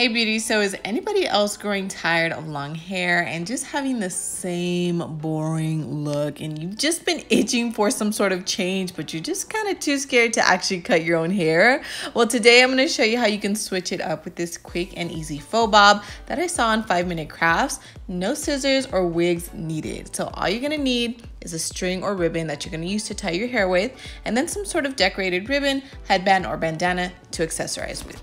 Hey beauty, so is anybody else growing tired of long hair and just having the same boring look, and you've just been itching for some sort of change but you're just kind of too scared to actually cut your own hair? Well, today I'm going to show you how you can switch it up with this quick and easy faux bob that I saw on 5-Minute Crafts. No scissors or wigs needed. So all you're going to need is a string or ribbon that you're going to use to tie your hair with, and then some sort of decorated ribbon, headband, or bandana to accessorize with.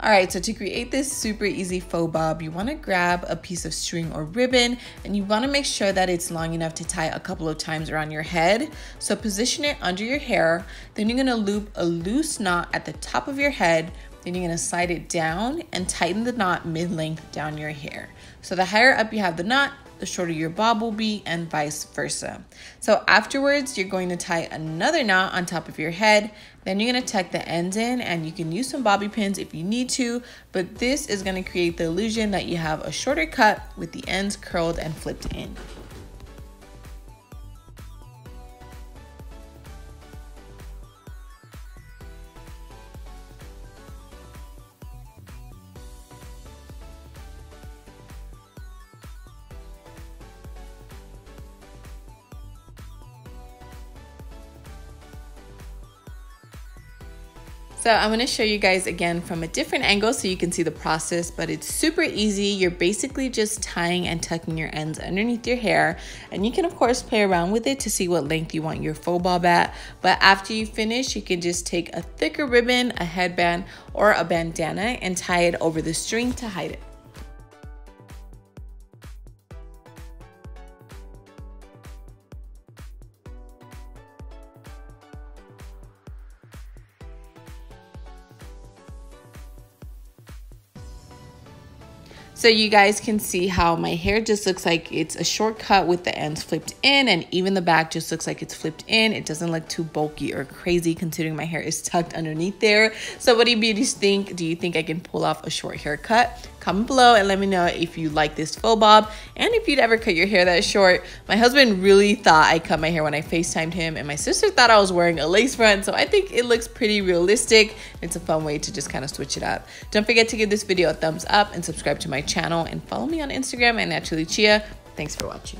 All right, so to create this super easy faux bob, you wanna grab a piece of string or ribbon, and you wanna make sure that it's long enough to tie a couple of times around your head. So position it under your hair, then you're gonna loop a loose knot at the top of your head, then you're gonna slide it down and tighten the knot mid-length down your hair. So the higher up you have the knot, the shorter your bob will be, and vice versa. So afterwards, you're going to tie another knot on top of your head, then you're gonna tuck the ends in, and you can use some bobby pins if you need to, but this is gonna create the illusion that you have a shorter cut with the ends curled and flipped in. So I'm gonna show you guys again from a different angle so you can see the process, but it's super easy. You're basically just tying and tucking your ends underneath your hair, and you can of course play around with it to see what length you want your faux bob at. But after you finish, you can just take a thicker ribbon, a headband, or a bandana and tie it over the string to hide it. So you guys can see how my hair just looks like it's a shortcut with the ends flipped in, and even the back just looks like it's flipped in. It doesn't look too bulky or crazy considering my hair is tucked underneath there. So what do you beauties think? Do you think I can pull off a short haircut? Comment below and let me know if you like this faux bob and if you'd ever cut your hair that short. My husband really thought I cut my hair when I FaceTimed him, and my sister thought I was wearing a lace front, so I think it looks pretty realistic. It's a fun way to just kind of switch it up. Don't forget to give this video a thumbs up and subscribe to my channel, and follow me on Instagram at NaturallyChea. Thanks for watching.